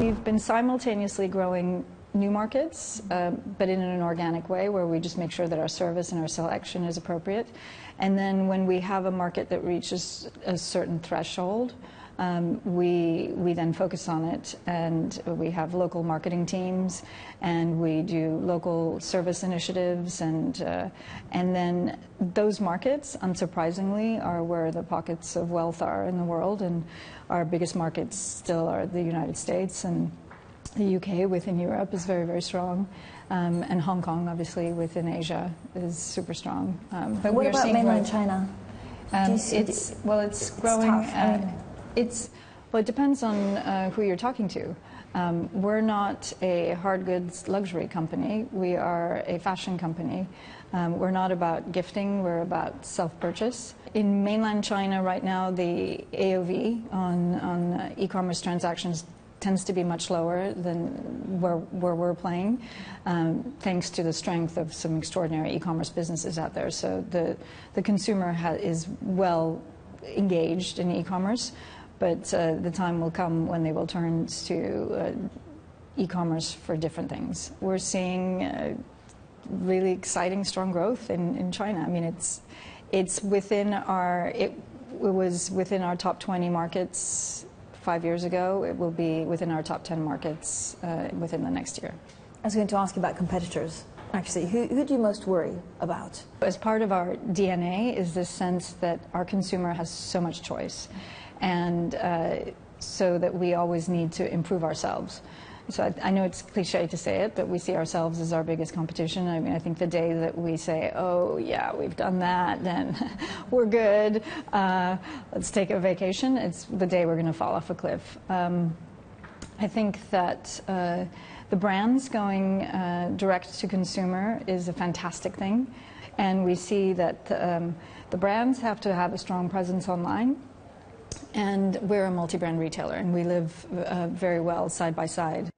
We've been simultaneously growing new markets, but in an organic way where we just make sure that our service and our selection is appropriate. And then when we have a market that reaches a certain threshold, we then focus on it, and we have local marketing teams, and we do local service initiatives, and then those markets, unsurprisingly, are where the pockets of wealth are in the world, and our biggest markets still are the United States, and the UK within Europe is very, very strong, and Hong Kong, obviously, within Asia is super strong. But what about mainland China? It's growing. Well, it depends on who you're talking to. We're not a hard goods luxury company. We are a fashion company. We're not about gifting. We're about self-purchase. In mainland China right now, the AOV on e-commerce transactions tends to be much lower than where we're playing, thanks to the strength of some extraordinary e-commerce businesses out there. So the consumer is well engaged in e-commerce, but the time will come when they will turn to e-commerce for different things. We're seeing really exciting, strong growth in China. I mean, it was within our top 20 markets 5 years ago. It will be within our top 10 markets within the next year. I was going to ask you about competitors, actually. Who do you most worry about? As part of our DNA is this sense that our consumer has so much choice, and so that we always need to improve ourselves. So I know it's cliche to say it, but we see ourselves as our biggest competition. I mean, I think the day that we say, oh, yeah, we've done that, then we're good, let's take a vacation, it's the day we're going to fall off a cliff. I think that the brands going direct to consumer is a fantastic thing. And we see that the brands have to have a strong presence online. And we're a multi-brand retailer, and we live very well side by side.